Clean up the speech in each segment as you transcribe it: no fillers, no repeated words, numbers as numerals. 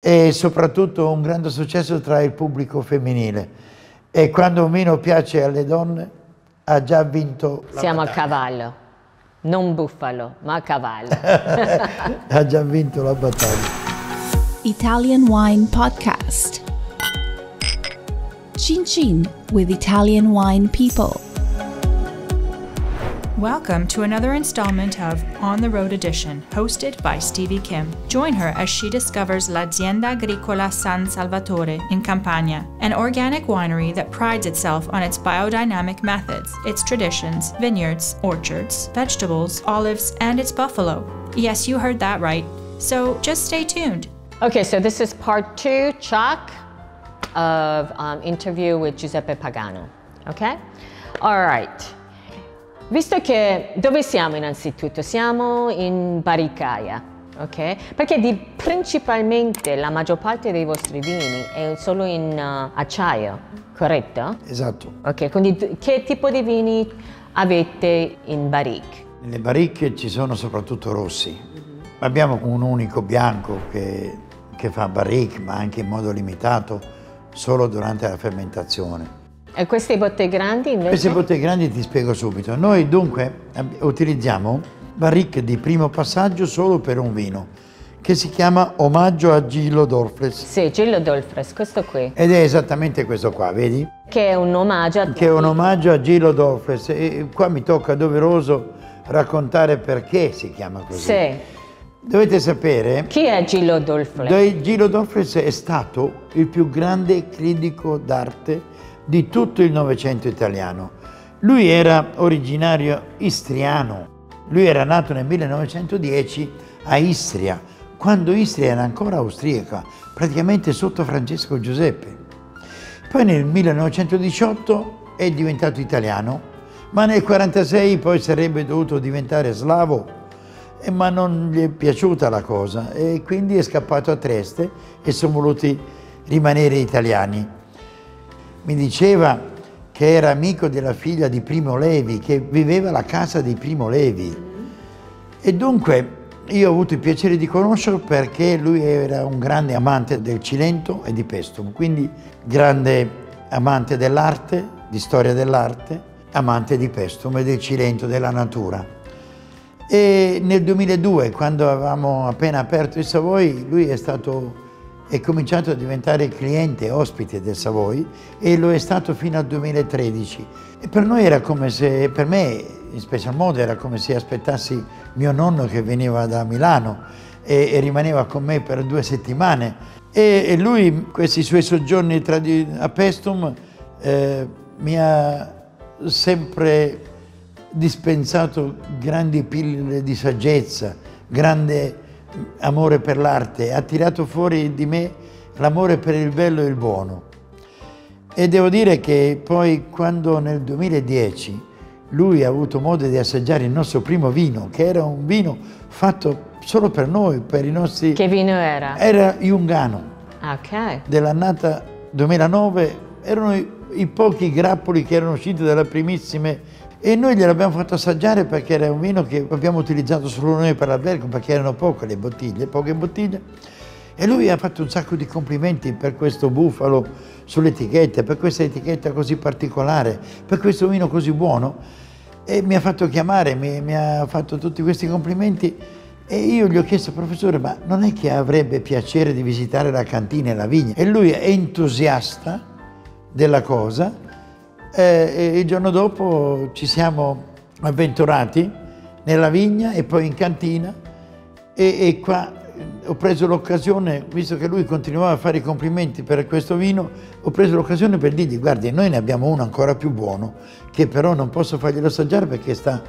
e soprattutto un grande successo tra il pubblico femminile. E quando un vino piace alle donne ha già vinto la Siamo battaglia. A cavallo, non buffalo, ma a cavallo. Ha già vinto la battaglia. Italian Wine Podcast. Chin Chin with Italian Wine People. Welcome to another installment of On the Road Edition, hosted by Stevie Kim. Join her as she discovers L'Azienda Agricola San Salvatore in Campania, an organic winery that prides itself on its biodynamic methods, its traditions, vineyards, orchards, vegetables, olives, and its buffalo. Yes, you heard that right. So just stay tuned. Okay, so this is part two, Chuck, of interview with Giuseppe Pagano, okay? All right. Visto che dove siamo innanzitutto? Siamo in Baricaia, ok? Perché principalmente la maggior parte dei vostri vini è solo in acciaio, corretto? Esatto. Ok, quindi che tipo di vini avete in baricche? Nelle baricche ci sono soprattutto rossi. Abbiamo un unico bianco che fa baricche, ma anche in modo limitato, solo durante la fermentazione. E queste bottiglie grandi invece? Queste bottiglie grandi ti spiego subito. Noi dunque utilizziamo baricche di primo passaggio solo per un vino che si chiama Omaggio a Gillo Dorfles. Sì, Gillo Dorfles, questo qui. Ed è esattamente questo qua, vedi? Che è un omaggio a... Che è un omaggio a Gillo Dorfles. E qua mi tocca doveroso raccontare perché si chiama così. Sì. Dovete sapere... Chi è Gillo Dorfles? Gillo Dorfles è stato il più grande critico d'arte di tutto il Novecento italiano. Lui era originario istriano, lui era nato nel 1910 a Istria, quando Istria era ancora austriaca, praticamente sotto Francesco Giuseppe. Poi nel 1918 è diventato italiano, ma nel 1946 poi sarebbe dovuto diventare slavo, ma non gli è piaciuta la cosa e quindi è scappato a Trieste e sono voluti rimanere italiani. Mi diceva che era amico della figlia di Primo Levi, che viveva alla casa di Primo Levi. E dunque io ho avuto il piacere di conoscerlo perché lui era un grande amante del Cilento e di Paestum, quindi grande amante dell'arte, di storia dell'arte, amante di Paestum e del Cilento, della natura. E nel 2002, quando avevamo appena aperto il Savoy, lui è cominciato a diventare cliente, ospite del Savoy, e lo è stato fino al 2013. E per noi era come se, per me in special modo, era come se aspettassi mio nonno che veniva da Milano e rimaneva con me per 2 settimane. E lui, questi suoi soggiorni a Paestum, mi ha sempre dispensato grandi pillole di saggezza, grande amore per l'arte, ha tirato fuori di me l'amore per il bello e il buono. E devo dire che poi quando nel 2010 lui ha avuto modo di assaggiare il nostro primo vino, che era un vino fatto solo per noi, per i nostri... Che vino era? Era Jungano, okay. Dell'annata 2009, erano i pochi grappoli che erano usciti dalle primissime. E noi gliel'abbiamo fatto assaggiare perché era un vino che abbiamo utilizzato solo noi per l'albergo, perché erano poche le bottiglie, poche bottiglie. E lui ha fatto un sacco di complimenti per questo bufalo sull'etichetta, per questa etichetta così particolare, per questo vino così buono. E mi ha fatto chiamare, mi ha fatto tutti questi complimenti. E io gli ho chiesto: professore, ma non è che avrebbe piacere di visitare la cantina e la vigna? E lui è entusiasta della cosa. E il giorno dopo ci siamo avventurati nella vigna e poi in cantina e qua ho preso l'occasione, visto che lui continuava a fare i complimenti per questo vino, ho preso l'occasione per dirgli: guardi, noi ne abbiamo uno ancora più buono, che però non posso farglielo assaggiare perché sta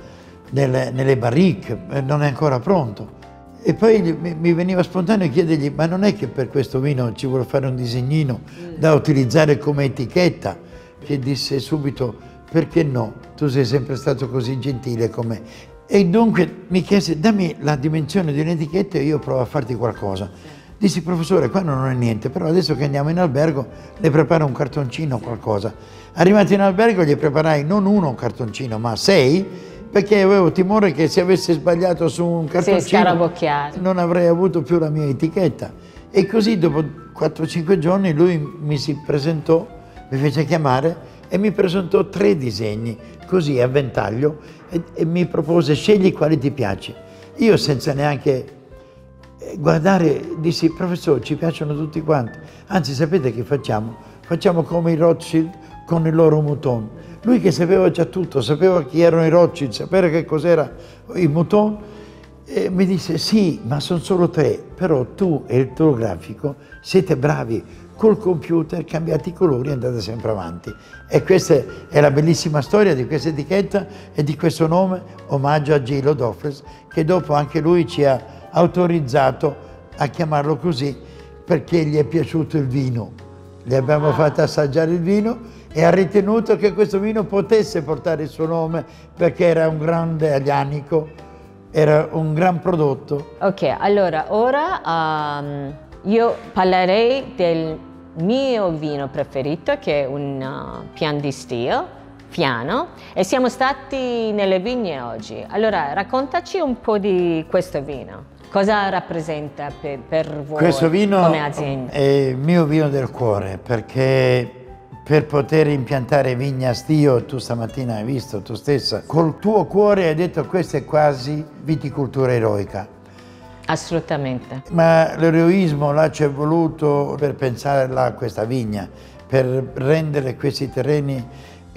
nelle barrique, non è ancora pronto. E poi mi veniva spontaneo chiedergli: ma non è che per questo vino ci vuole fare un disegnino da utilizzare come etichetta? Che disse subito: perché no? Tu sei sempre stato così gentile con me. E dunque mi chiese: dammi la dimensione di un'etichetta e io provo a farti qualcosa. Dissi: professore, qua non è niente, però adesso che andiamo in albergo le preparo un cartoncino o qualcosa. Arrivati in albergo gli preparai non uno cartoncino, ma 6, perché avevo timore che se avessi sbagliato su un cartoncino non avrei avuto più la mia etichetta. E così dopo 4-5 giorni lui mi si presentò, mi fece chiamare e mi presentò 3 disegni, così a ventaglio, e mi propose: scegli quale ti piace. Io senza neanche guardare dissi: professore, ci piacciono tutti quanti, anzi sapete che facciamo? Facciamo come i Rothschild con il loro mouton. Lui che sapeva già tutto, sapeva chi erano i Rothschild, sapeva che cos'era il mouton, e mi disse: sì, ma sono solo 3, però tu e il tuo grafico siete bravi, col computer cambiate i colori e andate sempre avanti. E questa è la bellissima storia di questa etichetta e di questo nome, Omaggio a Gillo Dorfles, che dopo anche lui ci ha autorizzato a chiamarlo così perché gli è piaciuto il vino. Gli abbiamo fatto assaggiare il vino e ha ritenuto che questo vino potesse portare il suo nome perché era un grande aglianico, era un gran prodotto. Ok, allora ora io parlerei del mio vino preferito, che è un Pian di Stio, Fiano, e siamo stati nelle vigne oggi. Allora raccontaci un po' di questo vino. Cosa rappresenta per voi questo vino come azienda? È il mio vino del cuore, perché per poter impiantare vigna a Stio, tu stamattina hai visto tu stessa, col tuo cuore hai detto: questa è quasi viticoltura eroica. Assolutamente. Ma l'eroismo là ci è voluto per pensare là a questa vigna, per rendere questi terreni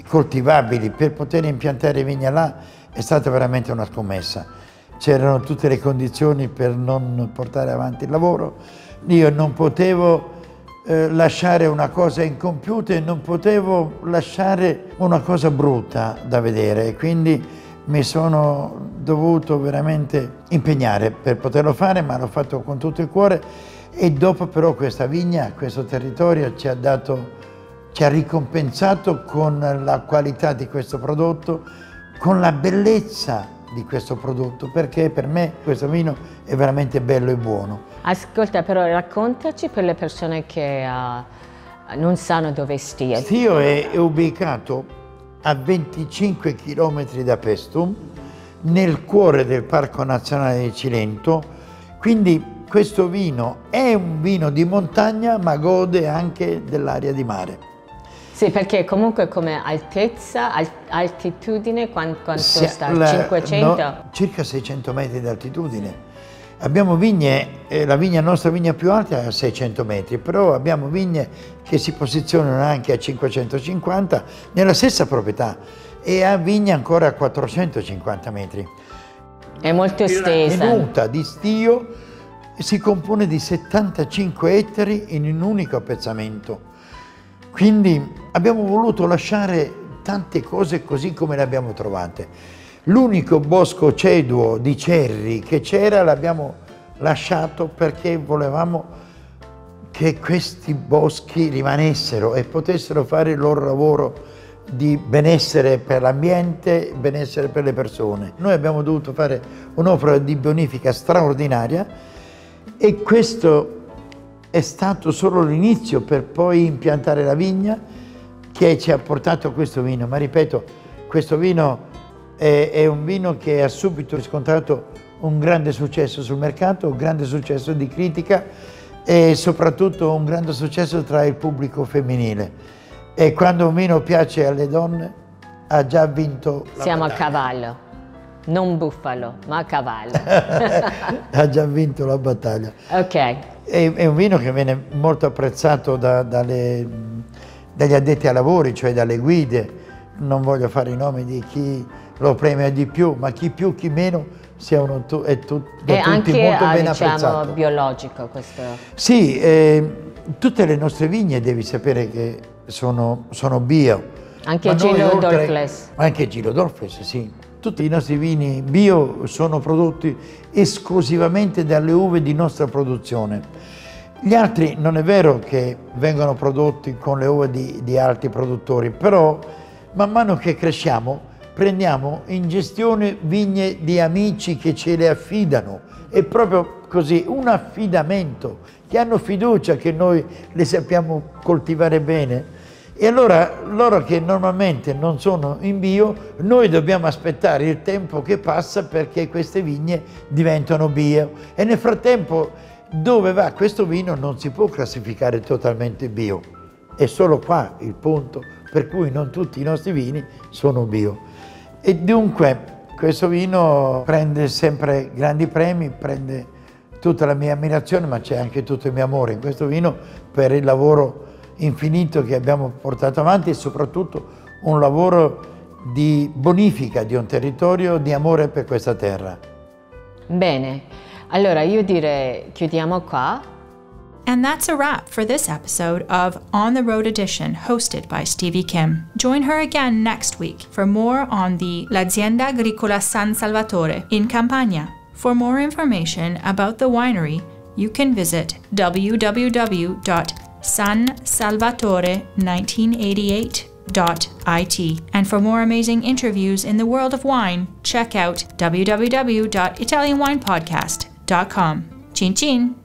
coltivabili, per poter impiantare vigna là è stata veramente una scommessa. C'erano tutte le condizioni per non portare avanti il lavoro, io non potevo lasciare una cosa incompiuta e non potevo lasciare una cosa brutta da vedere, e quindi mi sono dovuto veramente impegnare per poterlo fare, ma l'ho fatto con tutto il cuore. E dopo però questa vigna, questo territorio ci ha dato, ci ha ricompensato con la qualità di questo prodotto, con la bellezza di questo prodotto, perché per me questo vino è veramente bello e buono. Ascolta, però raccontaci per le persone che non sanno dove Stio. Stio è ubicato a 25 km da Paestum, nel cuore del Parco Nazionale di Cilento, quindi questo vino è un vino di montagna ma gode anche dell'aria di mare. Sì, perché comunque come altezza, altitudine, quanto sta? 500? No, circa 600 metri di altitudine. Abbiamo vigne, la nostra vigna più alta è a 600 metri, però abbiamo vigne che si posizionano anche a 550 nella stessa proprietà e a vigne ancora a 450 metri. È molto estesa. La tenuta di Stio si compone di 75 ettari in un unico appezzamento. Quindi abbiamo voluto lasciare tante cose così come le abbiamo trovate. L'unico bosco ceduo di cerri che c'era l'abbiamo lasciato perché volevamo che questi boschi rimanessero e potessero fare il loro lavoro di benessere per l'ambiente, benessere per le persone. Noi abbiamo dovuto fare un'opera di bonifica straordinaria e questo è stato solo l'inizio per poi impiantare la vigna che ci ha portato questo vino. Ma ripeto, questo vino è un vino che ha subito riscontrato un grande successo sul mercato, un grande successo di critica e soprattutto un grande successo tra il pubblico femminile. E quando un vino piace alle donne ha già vinto la Siamo battaglia. A cavallo, non buffalo, ma a cavallo. Ha già vinto la battaglia. Ok. È un vino che viene molto apprezzato dagli addetti ai lavori, cioè dalle guide. Non voglio fare i nomi di chi lo premia di più, ma chi più, chi meno, è tutti molto ben apprezzato. È biologico questo? Sì, tutte le nostre vigne devi sapere che sono bio. Anche Gillo Dorfles? Anche Gillo Dorfles, sì. Tutti i nostri vini bio sono prodotti esclusivamente dalle uve di nostra produzione. Gli altri non è vero che vengono prodotti con le uve di altri produttori, però man mano che cresciamo prendiamo in gestione vigne di amici che ce le affidano. È proprio così, un affidamento, che hanno fiducia che noi le sappiamo coltivare bene. E allora loro che normalmente non sono in bio, noi dobbiamo aspettare il tempo che passa perché queste vigne diventano bio. E nel frattempo Dove va questo vino non si può classificare totalmente bio, è solo qua il punto per cui non tutti i nostri vini sono bio. E dunque questo vino prende sempre grandi premi, prende tutta la mia ammirazione, ma c'è anche tutto il mio amore in questo vino per il lavoro infinito che abbiamo portato avanti e soprattutto un lavoro di bonifica di un territorio, di amore per questa terra. Bene, allora io direi chiudiamo qua. And that's a wrap for this episode of On the Road Edition, hosted by Stevie Kim. Join her again next week for more on the L'Azienda Agricola San Salvatore in Campania. For more information about the winery, you can visit www.sansalvatore1988.it. And for more amazing interviews in the world of wine, check out www.italianwinepodcast.com. Chin chin!